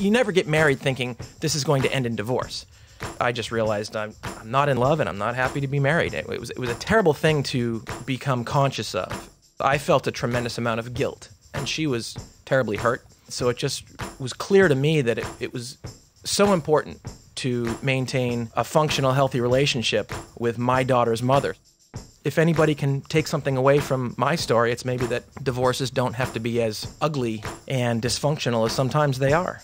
you never get married thinking this is going to end in divorce. I just realized I'm not in love and I'm not happy to be married. It was a terrible thing to become conscious of. I felt a tremendous amount of guilt, and she was terribly hurt. So it just was clear to me that it was so important to maintain a functional, healthy relationship with my daughter's mother. If anybody can take something away from my story, it's maybe that divorces don't have to be as ugly and dysfunctional as sometimes they are.